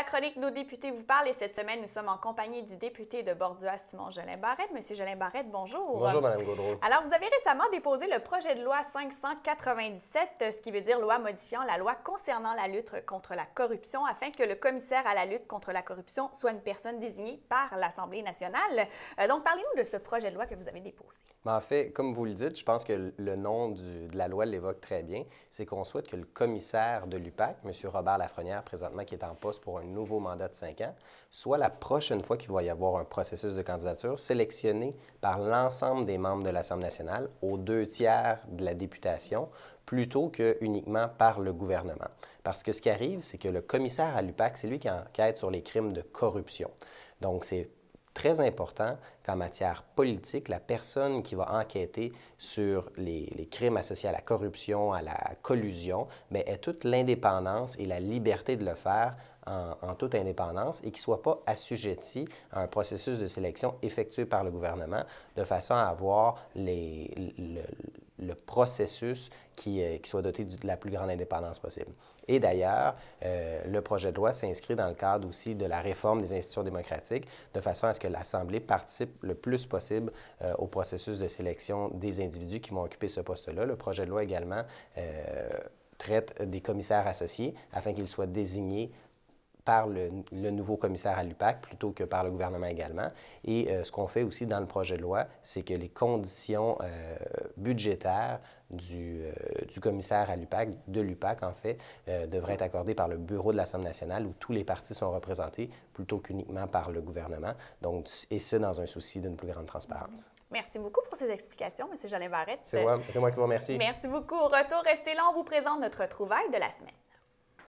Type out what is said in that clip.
la chronique Nos députés vous parlent et cette semaine, nous sommes en compagnie du député de Borduas, Simon Jolin-Barrette. Monsieur Jolin-Barrette, bonjour. Bonjour, Mme Gaudreau. Alors, vous avez récemment déposé le projet de loi 597, ce qui veut dire loi modifiant la loi concernant la lutte contre la corruption, afin que le commissaire à la lutte contre la corruption soit une personne désignée par l'Assemblée nationale. Donc, parlez-nous de ce projet de loi que vous avez déposé. Bien, en fait, comme vous le dites, je pense que le nom de la loi l'évoque très bien. C'est qu'on souhaite que le commissaire de l'UPAC, M. Robert Lafrenière, présentement qui est en poste pour un nouveau mandat de 5 ans, soit la prochaine fois qu'il va y avoir un processus de candidature sélectionné par l'ensemble des membres de l'Assemblée nationale, aux 2 tiers de la députation, plutôt que uniquement par le gouvernement. Parce que ce qui arrive, c'est que le commissaire à l'UPAC, c'est lui qui enquête sur les crimes de corruption. Donc, c'est très important qu'en matière politique, la personne qui va enquêter sur les crimes associés à la corruption, à la collusion, bien, ait toute l'indépendance et la liberté de le faire en toute indépendance et qu'il ne soit pas assujetti à un processus de sélection effectué par le gouvernement de façon à avoir le processus qui soit doté de la plus grande indépendance possible. Et d'ailleurs, le projet de loi s'inscrit dans le cadre aussi de la réforme des institutions démocratiques de façon à ce que l'Assemblée participe le plus possible au processus de sélection des individus qui vont occuper ce poste-là. Le projet de loi également traite des commissaires associés afin qu'ils soient désignés par le nouveau commissaire à l'UPAC plutôt que par le gouvernement également. Et ce qu'on fait aussi dans le projet de loi, c'est que les conditions budgétaires du commissaire à l'UPAC, de l'UPAC en fait, devraient être accordées par le bureau de l'Assemblée nationale où tous les partis sont représentés plutôt qu'uniquement par le gouvernement. Donc, et ce, dans un souci d'une plus grande transparence. Merci beaucoup pour ces explications, M. Jolin-Barrette. C'est moi qui vous remercie. Merci beaucoup. Au retour, restez là, on vous présente notre trouvaille de la semaine.